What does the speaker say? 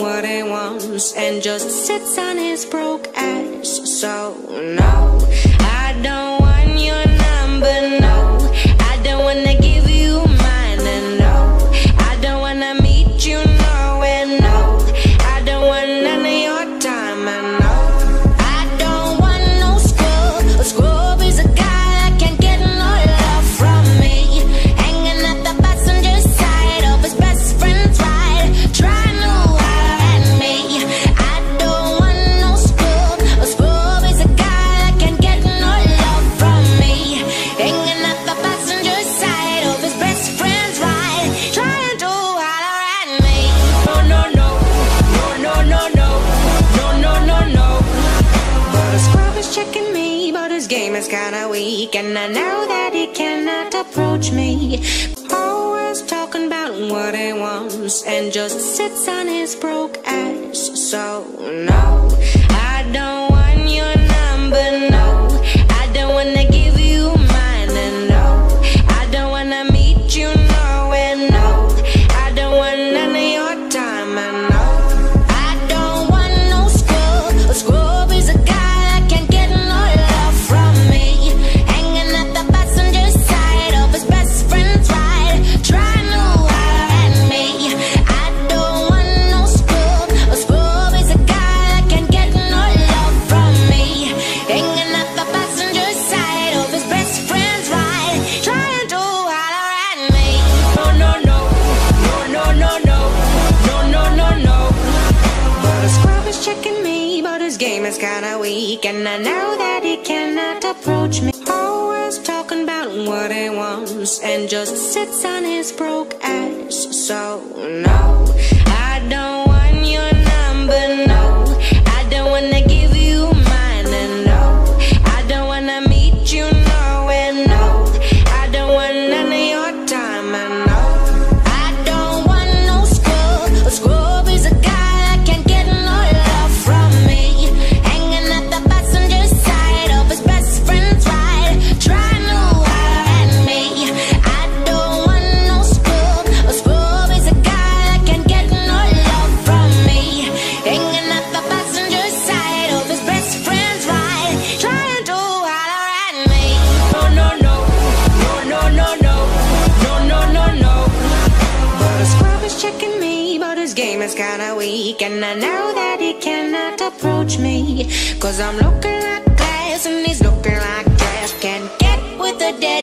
what he wants and just sits on his broke ass. So no, I don't want your number, no. I don't wanna give you mine, and no, I don't wanna meet you, no, and no, I don't want none of your time, and no, I don't want no scrub. A scrub is a guy that can't get no love from me, hanging at the passenger side of his best friend's ride, trying to holler at me. I don't want no scrub. A scrub is a guy that can't get no love from me, hanging at the passenger side of his best friend's ride, trying to holler at me. No, no, no, no, no, no, no, no, no, no, no. But a scrub is checking me, but his game is kinda weak, and I know that he cannot approach me. Always talking about what he wants and just sits on his broke ass. So no, I don't want your number, no. I don't wanna give you mine, and no, I don't wanna meet you, no, and no, I don't want none of your time, and no, I don't want no scrub. A scrub is a guy that can't get no love from me, hanging at the passenger side of his best friend's ride, trying to holler at me. I don't want no scrub. A scrub is a guy that can't get no love from me, hanging at the passenger side of his best friend's ride, trying to holler at me. No, no, no, no, no, no, no, no, no, no, no. But a scrub is checking me, but his game is kinda weak, and I know that he cannot approach me. Always talking about what he wants and just sits on his broke ass. So no, I don't want your number, no. I don't wanna give you mine, and no, I don't wanna meet you, no, and no, I don't want none of your time, and no, I don't want no scrub. A scrub is a guy that can't get no love from me, hanging at the passenger side of his best friend's ride, trying to holler at me. I don't want no scrub. A scrub is a guy that can't get no love from me, hanging at the passenger side of his best friend's ride, trying to holler at me. No, no, no, no, no, no, no, no, no, no. But a scrub is checking me, but his game is kinda weak, and I know that he cannot approach me. Cause I'm looking like glass and he's looking like trash, can't get with a dead